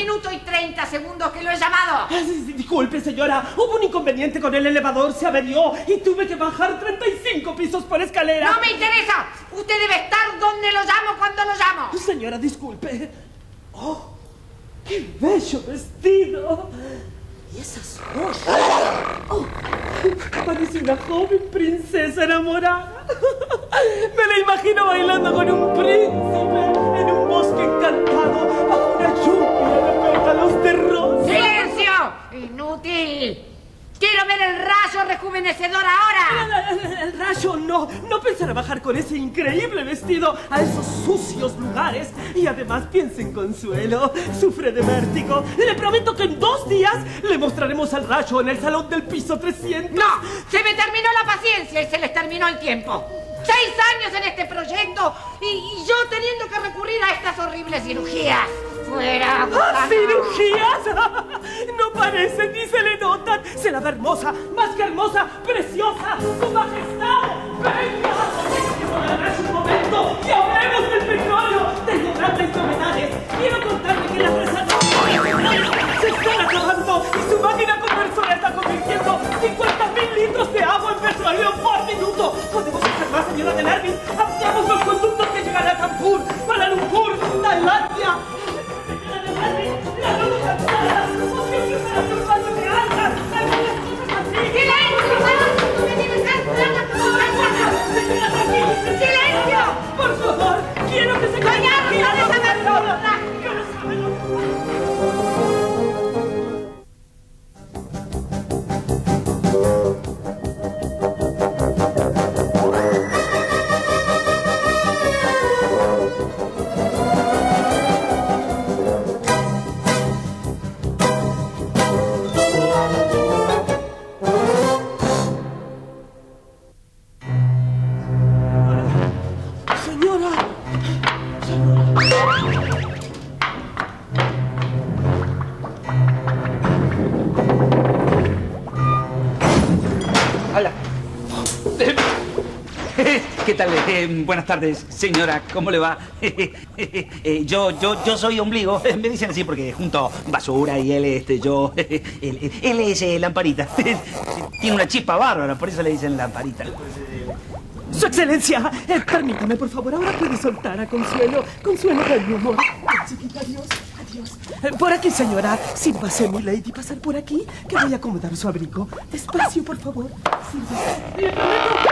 minuto y 30 segundos que lo he llamado. Disculpe, señora. Hubo un inconveniente con el elevador. Se averió y tuve que bajar 35 pisos por escalera. ¡No me interesa! Usted debe estar donde lo llamo cuando lo llamo. Señora, disculpe. ¡Oh! ¡Qué bello vestido! ¿Y esas rosas? Oh, parece una joven princesa enamorada. Me la imagino bailando con un príncipe en un bosque encantado bajo una lluvia de pétalos de rosa. ¡Silencio! ¡Inútil! ¡Quiero ver el rayo rejuvenecedor ahora! El rayo no. No pensará bajar con ese increíble vestido a esos sucios lugares. Y además piensa en Consuelo. Sufre de vértigo. Le prometo que en 2 días le mostraremos al rayo en el salón del piso 300. ¡No! Se me terminó la paciencia y se les terminó el tiempo. 6 años en este proyecto y yo teniendo que recurrir a estas horribles cirugías. ¡Fuera! ¡Ah, cirugías! No parecen ni se le notan. Se la ve hermosa, más que hermosa, preciosa. ¡Su majestad! ¡Venga! ¡Tengo que un momento y hablemos del petróleo! Tengo grandes novedades. Quiero contarle que las reservas se están acabando y su máquina conversora está convirtiendo 50.000 litros de agua en petróleo por minuto. Podemos hacer más, señora de Nervis. Ampliamos los conductos que llegan a Cancún, Kuala Lumpur, Tailandia. ¡Silencio! ¡Por favor! ¡Quiero que se callen! ¡Callaros a la sombra! Buenas tardes, señora, ¿cómo le va? Yo soy ombligo, me dicen así porque junto basura y él, yo, él es lamparita. Tiene una chispa bárbara, por eso le dicen lamparita. Su excelencia, permítame, por favor, ahora puede soltar a Consuelo. Consuelo, de mi amor. Chiquita, adiós, adiós. Por aquí, señora. Si pase, mi lady, pasar por aquí, que voy a acomodar su abrigo. Despacio, por favor. Sí.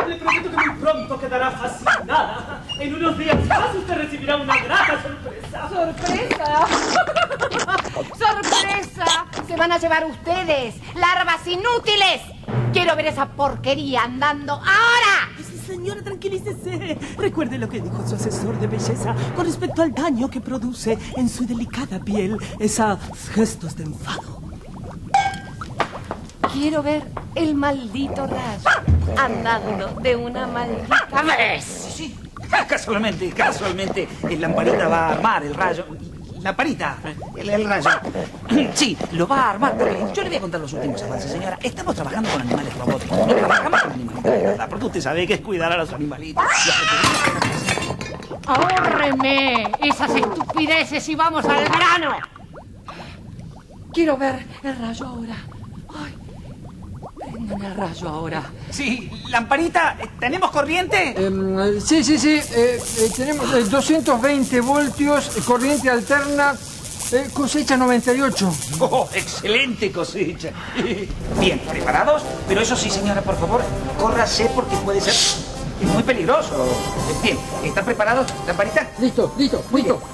Le prometo que muy pronto quedará fascinada. En unos días más usted recibirá una grata sorpresa. ¿Sorpresa? ¡Sorpresa! Se van a llevar ustedes, larvas inútiles. Quiero ver esa porquería andando ahora. Señora, tranquilícese. Recuerde lo que dijo su asesor de belleza con respecto al daño que produce en su delicada piel esos gestos de enfado. Quiero ver el maldito rayo andando de una maldita vez. Sí, casualmente, el lamparita va a armar el rayo. Lamparita, el rayo. Sí, lo va a armar. Yo le voy a contar los últimos avances, señora. Estamos trabajando con animales robóticos. No trabajamos con animales, ¿verdad? Porque usted sabe que es cuidar a los animalitos. ¡Ahórreme esas estupideces y vamos al grano! Quiero ver el rayo ahora. Prendan el rayo ahora. Sí, Lamparita, ¿tenemos corriente? Sí. Tenemos 220 voltios, corriente alterna, cosecha 98. ¡Oh, excelente cosecha! Bien, ¿preparados? Pero eso sí, señora, por favor, córrase porque puede ser muy peligroso. Bien, ¿están preparados, Lamparita? Listo.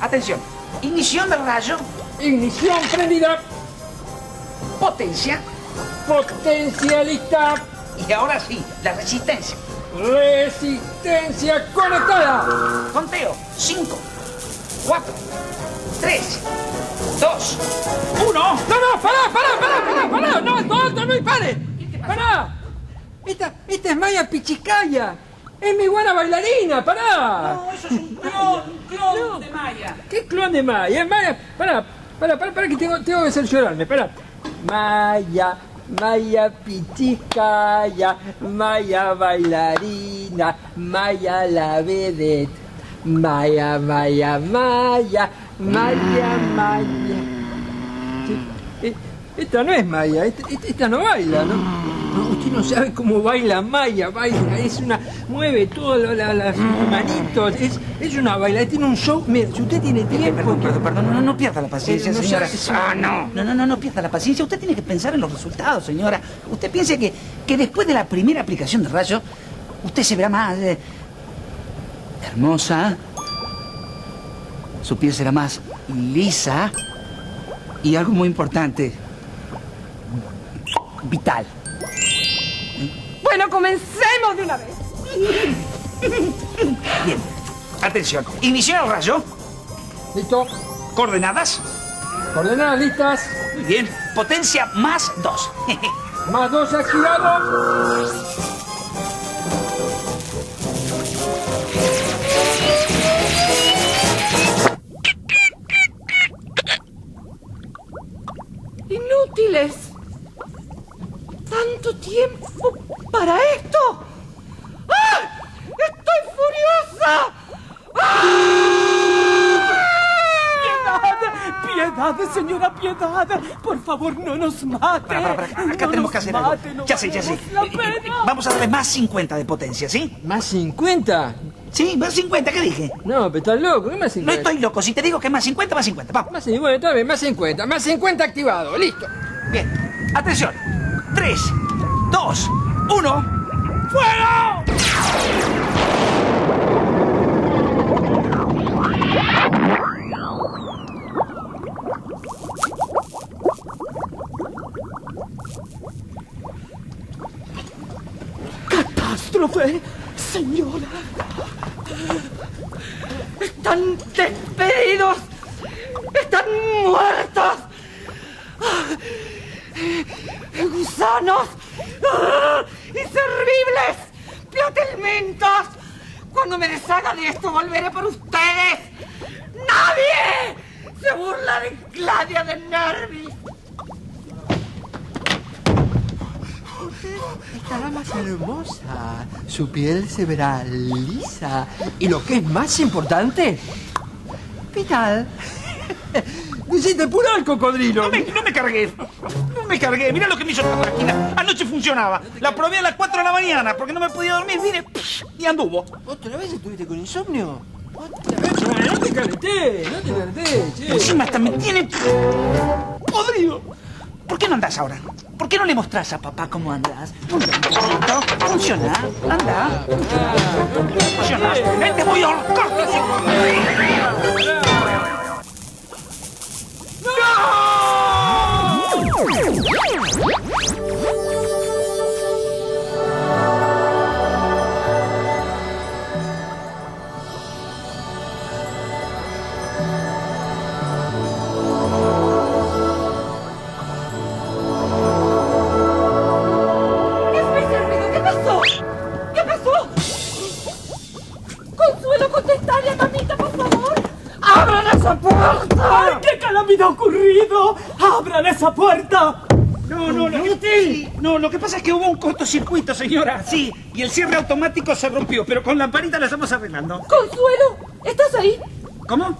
Atención, ignición del rayo. Ignición prendida. Potencia. Potencialista. Y ahora sí, la resistencia. Resistencia conectada. Conteo. 5, 4, 3, 2, 1. No, pará. No, pare. Pará. Esta es Maya Pichichaya. Es mi buena bailarina, pará. No, eso es un clon de Maya. ¿Qué clon de Maya? Maya, pará, que tengo que cerciorarme, pará. Maya Pichichaya, Maya bailarina, Maya la vedette, Maya. Esta no es Maya, esta no baila, ¿no? No, usted no sabe cómo baila Maya, baila, es una... mueve todas las manitos, es una baila, tiene un show... Mira, si usted tiene tiempo... Perdón, no pierda la paciencia, señora. No pierda la paciencia, usted tiene que pensar en los resultados, señora. Usted piense que después de la primera aplicación de rayos, usted se verá más... hermosa, su piel será más lisa y algo muy importante, vital. Bueno, comencemos de una vez. Bien, atención. Inicio el rayo. Listo. Coordenadas. Coordenadas listas. Muy bien, potencia +2. +2 activado. Inútiles. Tanto tiempo para esto. ¡Ah! ¡Estoy furiosa! ¡Ah! ¡Piedad! ¡Piedad, señora, piedad! Por favor, no nos mate. Para. Acá no tenemos que hacer algo. Ya sé. Vamos a darle más 50 de potencia, ¿sí? ¿Más 50? Sí, más 50, ¿qué dije? No, pero estás loco, ¿qué más 50? No estoy loco, si te digo que más 50, más 50, vamos. Más 50, está bien, más 50, más 50 activado, listo. Bien, atención, 3, 2, 1, ¡fuego! ¡Catástrofe, señora! ¡Están despedidos! ¡Están muertos! ¡Gusanos! ¡Y horribles platelmintos! Cuando me deshaga de esto, volveré por ustedes. ¡Nadie se burla de Gladys de Nervis! Estará más hermosa, su piel se verá lisa y lo que es más importante, vital. Hiciste puro al cocodrilo. No me cargué, mirá lo que me hizo esta máquina. Anoche funcionaba, la probé a las 4 de la mañana porque no me podía dormir, mire, y anduvo. ¿Otra vez estuviste con insomnio? ¿Otra vez? No te calenté, che. Encima hasta me tiene podrido. ¿Por qué no andás ahora? ¿Por qué no le mostrás a papá cómo andás? Funciona, anda. Funciona. ¡Ven, te voy a ahorcar! ¡Abran esa puerta! No, lo que pasa es que hubo un cortocircuito, señora. Sí, y el cierre automático se rompió, pero con lamparita la estamos arreglando. ¡Consuelo! ¿Estás ahí? ¿Cómo?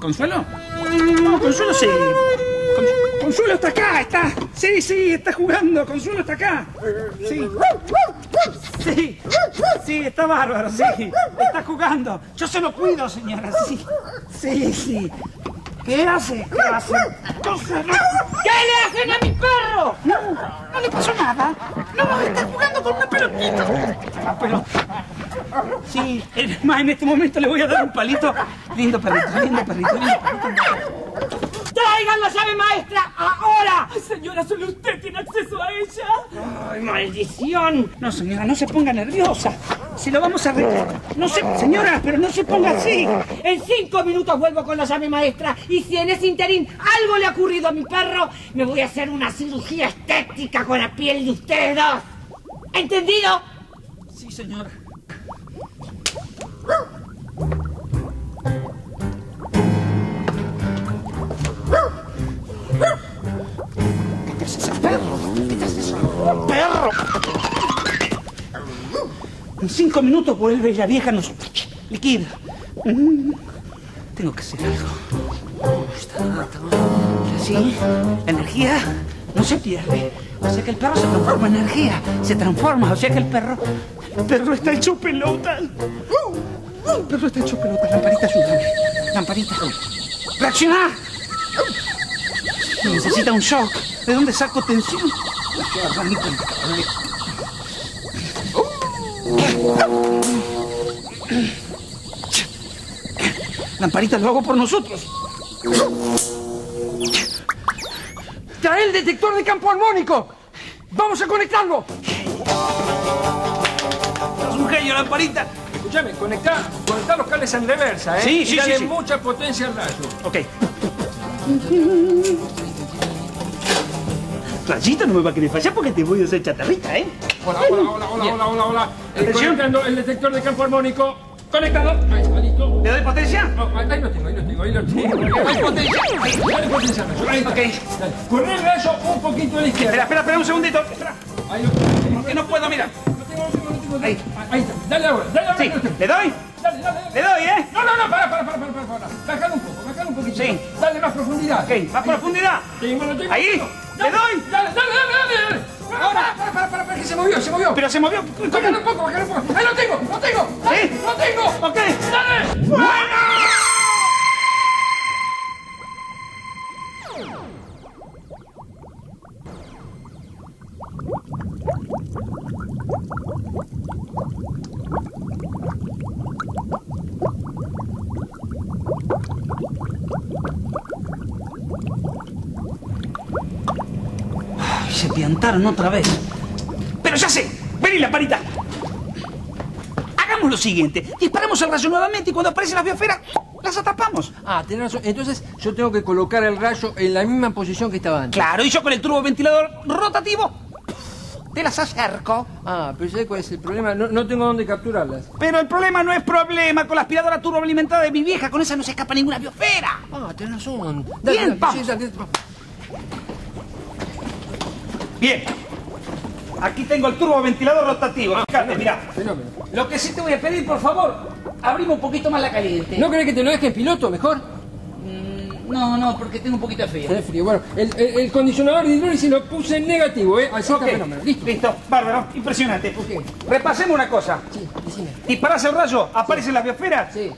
¿Consuelo? No, Consuelo sí. Consuelo está acá, está. Sí, está jugando. Consuelo está acá. Sí, está bárbaro, sí. Está jugando. Yo se lo cuido, señora, sí. ¿Qué hace? ¿Qué le hacen a mi perro? No le pasó nada. No, está jugando con una pelotita. Sí, más en este momento le voy a dar un palito. Lindo perrito. ¡Traigan la llave maestra ahora! Señora, solo usted tiene acceso a ella. ¡Ay, maldición! No, señora, no se ponga nerviosa. Si lo vamos a arreglar. No sé, señora, pero no se ponga así. En 5 minutos vuelvo con la llave maestra. Y si en ese interín algo le ha ocurrido a mi perro, me voy a hacer una cirugía estética con la piel de ustedes dos. ¿Entendido? Sí, señora. ¡Perro! En 5 minutos vuelve y la vieja nos liquida. Tengo que hacer algo. está así, la energía no se pierde. O sea que el perro se transforma en energía, se transforma. O sea que el perro está hecho pelota. El perro está hecho pelota. Lamparita, ayúdame. Lamparita, reacciona. Necesita un shock. ¿De dónde saco tensión? Lamparita, lo hago por nosotros. Trae el detector de campo armónico. Vamos a conectarlo. Es un genio, Lamparita. Escúchame, conectar los cables en reversa, ¿eh? Sí, sí, y dale sí. Mucha potencia al rayo. Ok. Rayita, no me va a querer fallar porque te voy a hacer chatarrita, ¿eh? Hola. Conectando el detector de campo armónico. Conectado. Ahí está, listo. ¿Le doy potencia? No, ahí lo tengo. Hay potencia. Dale potencia, Rayo. Ahí está. Ok. Dale. Corre el rayo un poquito a la izquierda. Espera, un segundito. Espera. Ahí lo tengo. Que no puedo, mira. No tengo. Ahí está. Dale ahora. Sí. ¿Le doy? Dale. Le doy, ¿eh? No, para. Bájalo un poquito. Sí. Dale más profundidad. Ok, más profundidad. Ahí. ¡Le doy! ¡Dale! ¡Ahora! ¡Para! ¡Que se movió! ¡Pero se movió! ¡Bájalo un poco! ¡Ahí lo tengo! ¡Dale! ¿Eh? ¡Lo tengo! ¡Ok! ¡Dale! ¡Bueno! Se piantaron otra vez. Pero ya sé. Vení, Lamparita. Hagamos lo siguiente. Disparamos al rayo nuevamente y cuando aparecen las biosferas, las atrapamos. Ah, tenés razón. Entonces yo tengo que colocar el rayo en la misma posición que estaba antes. Claro, y yo con el turboventilador rotativo te las acerco. Ah, pero ¿sabés cuál es el problema? No tengo dónde capturarlas. Pero el problema no es problema. Con la aspiradora turboalimentada de mi vieja, con esa no se escapa ninguna biosfera. Ah, tenés razón. Bien, vamos. Bien, aquí tengo el turboventilador rotativo, fíjate, mirá. Fenómeno. Lo que sí te voy a pedir, por favor, abrimos un poquito más la caliente. ¿No crees que te lo dejes en piloto, mejor? No, porque tengo un poquito de frío. Tenés frío, bueno, el condicionador de hidrólisis lo puse en negativo, ¿eh? Así está fenómeno, listo, bárbaro, impresionante. Okay. Repasemos una cosa. Sí, decime. Disparás el rayo, aparecen las biosferas. Sí.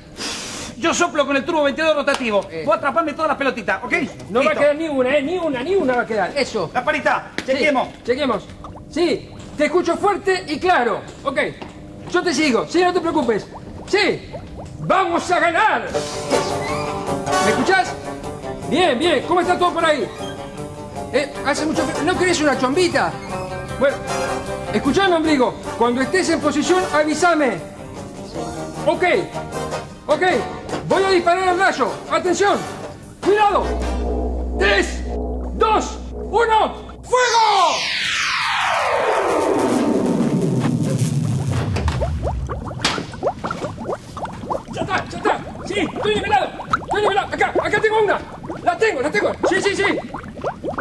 Yo soplo con el turboventilador rotativo. Voy a atraparme todas las pelotitas, ¿ok? No listo. Va a quedar ni una, ¿eh? Ni una va a quedar. Eso. Lamparita, chequemos. Sí, chequemos. Sí, te escucho fuerte y claro. Ok, yo te sigo. Sí, no te preocupes. Sí, vamos a ganar. ¿Me escuchás? Bien. ¿Cómo está todo por ahí? Hace mucho... ¿No querés una chombita? Bueno, escuchame, ombligo. Cuando estés en posición, avísame. Ok. Voy a disparar al rayo. ¡Atención! ¡Cuidado! 3, 2, 1... ¡Fuego! ¡Ya está! ¡Sí! ¡Estoy nivelado! ¡Acá tengo una! ¡La tengo! ¡Sí!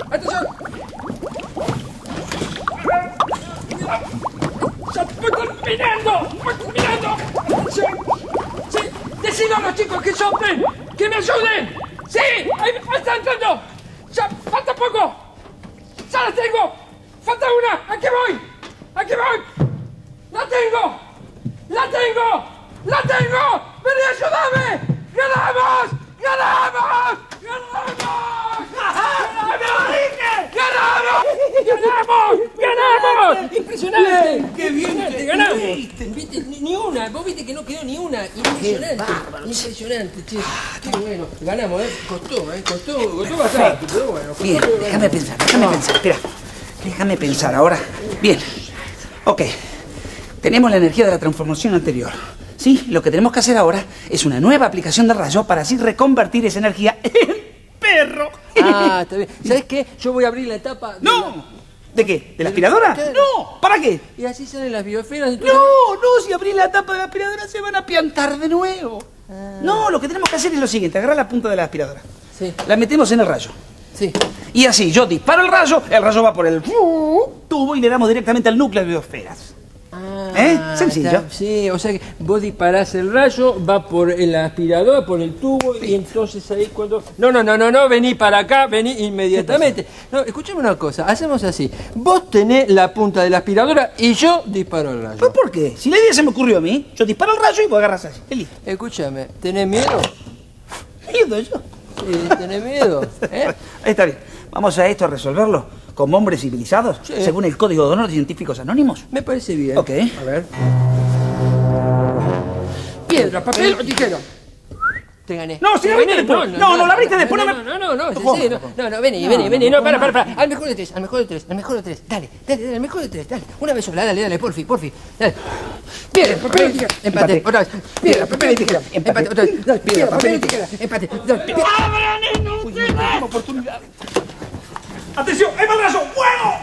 ¡Atención! ¡Ya estoy terminando! ¡Atención! ¡Decidlo a los chicos que soplen! ¡Que me ayuden! ¡Sí! ¡Ahí está entrando! ¡Ya! ¡Falta poco! ¡Ya la tengo! ¡Falta una! ¡Aquí voy! ¡La tengo! ¡Ven y ayúdame! ¡Ganamos! ¡Impresionante! ¡Qué bien! ¡Te ganamos! ¿Viste? Ni una, vos viste que no quedó ni una. Impresionante, che. Qué bueno. Ganamos, Costó bastante, pero bueno. Bien, déjame pensar. Espera. Déjame pensar ahora. Bien. Ok. Tenemos la energía de la transformación anterior. Sí, lo que tenemos que hacer ahora es una nueva aplicación de rayo para así reconvertir esa energía en perro. Ah, está bien. ¿Sabés qué? Yo voy a abrir la etapa... ¡No! ¿De qué? ¿De la aspiradora? ¡No! ¿Para qué? Y así salen las biosferas... No, si abrís la tapa de la aspiradora se van a piantar de nuevo. Ah. No, lo que tenemos que hacer es lo siguiente, agarrar la punta de la aspiradora. Sí. La metemos en el rayo. Sí. Y así, yo disparo el rayo va por el tubo y le damos directamente al núcleo de biosferas. Ah. ¿Eh? Sencillo. Está, sí, o sea que vos disparás el rayo, va por el aspirador, por el tubo, sí. Y entonces ahí cuando... No, vení para acá, vení inmediatamente. No, escuchame una cosa, hacemos así. Vos tenés la punta de la aspiradora y yo disparo el rayo. ¿Pero por qué? Si la idea se me ocurrió a mí, yo disparo el rayo y vos agarrás así. Es listo. Escúchame, ¿tenés miedo? ¿Miedo yo? Sí, ¿tenés miedo? ¿Eh? Está bien, vamos a esto a resolverlo. ¿Como hombres civilizados? Sí. Según el Código de Honor de Científicos Anónimos. Me parece bien. Ok. A ver. Piedra, papel o tijera. Te gané. No, si la abriste después. No, la abriste después. No, vení. No, para. Al mejor de tres. Dale, al mejor de tres. Dale. Una vez sola, dale, porfi. Dale. Piedra, papel o tijera. Empate. Otra vez. Piedra, papel o tijera. Empate. Otra vez. Piedra, papel o tijera. Empate. ¡Abran inútiles! Oportunidad. ¡Atención! ¡El madrazo! ¡Fuego!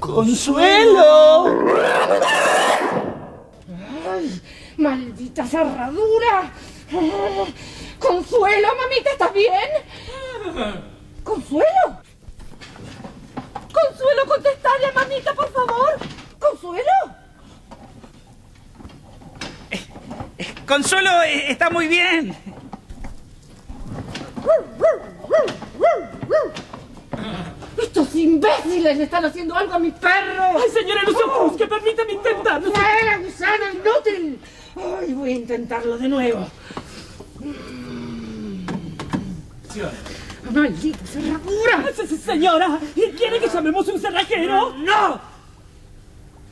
¡Consuelo! ¡Ay! ¡Maldita cerradura! ¡Consuelo, mamita! ¿Estás bien? ¿Consuelo? Consuelo, contestale a mamita, por favor. ¿Consuelo? Consuelo, está muy bien. Estos imbéciles le están haciendo algo a mis perros. Ay, señora, no se ofusque, permítame intentarlo. ¡Fuera, gusano inútil! Ay, voy a intentarlo de nuevo. Sí, ¡maldita cerradura! Señora, ¿quiere que llamemos un cerrajero? ¡No!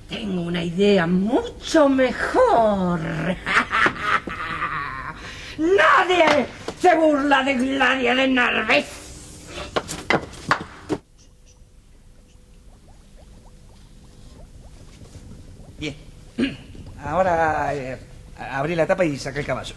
Tengo una idea mucho mejor. ¡Nadie se burla de Gladys de Nervis! Bien. Ahora abrí la tapa y saqué el caballo.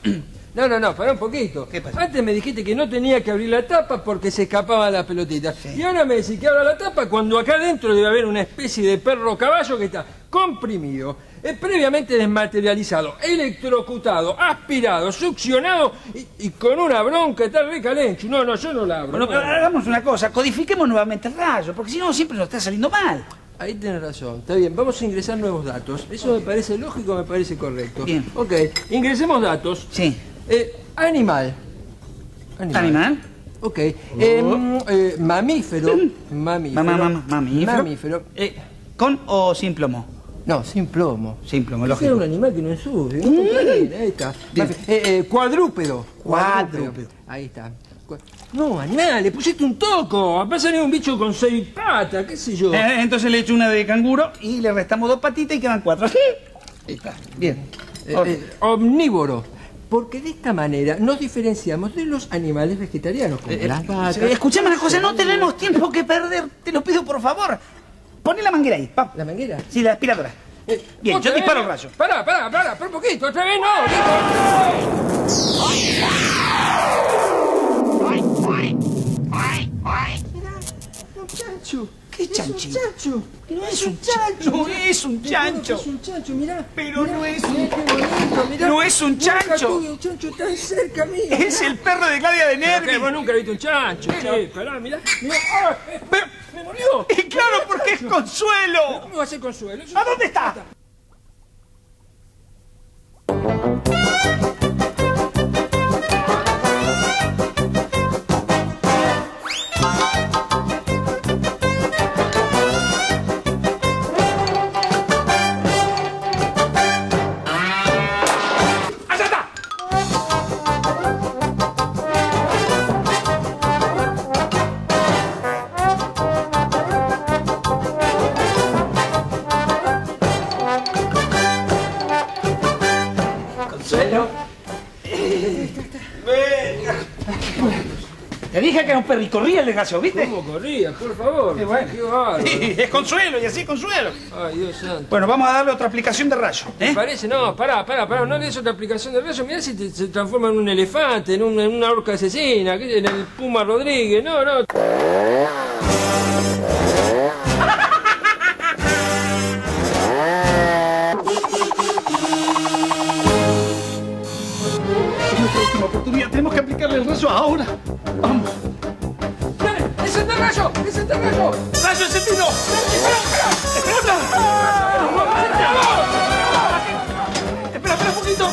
No, pará un poquito. ¿Qué pasa? Antes me dijiste que no tenía que abrir la tapa porque se escapaban las pelotitas. Sí. Y ahora me decís que abra la tapa cuando acá adentro debe haber una especie de perro caballo que está comprimido, previamente desmaterializado, electrocutado, aspirado, succionado y con una bronca tal recalencho. No, yo no la abro. Bueno, pero hagamos una cosa, codifiquemos nuevamente el rayo, porque si no siempre nos está saliendo mal. Ahí tenés razón, está bien, vamos a ingresar nuevos datos. Eso okay. Me parece lógico, me parece correcto. Bien. Ok, ingresemos datos. Sí. Animal. Ok. Mamífero. Mamífero. ¿Con o sin plomo? No, sin plomo. Sin plomo, lógico. Es un animal que no sube. Ahí está. Cuadrúpedo. Ahí está. No, nada, le pusiste un toco. A pasar un bicho con 6 patas, qué sé yo. Entonces le echo una de canguro y le restamos 2 patitas y quedan 4. Ahí está. Bien. Omnívoro. Porque de esta manera nos diferenciamos de los animales vegetarianos. Escuchame una cosa, no tenemos tiempo que perder. Te lo pido, por favor. Poné la manguera ahí. Vamos. ¿La manguera? Sí, la aspiradora. Bien, yo disparo el rayo. Pará un poquito. Otra vez no. Muchacho. ¿Qué chancho? Es un chancho. No es un chancho. No es un chancho. Es un chancho, mirá. Pero no es un chancho. No es un chancho. Un chancho tan cerca mío. Es el perro de Gladys de Nervis. Vos nunca viste un chancho. Sí, pará, mirá. Pero me murió. Y claro, porque es Consuelo. ¿Cómo va a ser Consuelo? ¿A dónde está? Te dije que era un perro y corría el desgraciado, ¿viste? ¿Cómo corría? Por favor. Sí, bueno. Qué bárbaro. Sí, es Consuelo, y así es Consuelo. Ay, Dios santo. Bueno, vamos a darle otra aplicación de rayo. ¿Eh? ¿Te parece? No, pará, no le des otra aplicación de rayo. Mirá si se transforma en un elefante, en una orca asesina, en el Puma Rodríguez. No. Tenemos que aplicarle el rayo ahora. Vamos. ¡Encendé el rayo! ¡Encendé el rayo! ¡Rayo encendido! ¡Espera, espera! ¡Espera! ¡Espera! ¡Espera, espera un poquito!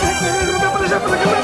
¡Rompe para allá, para acá!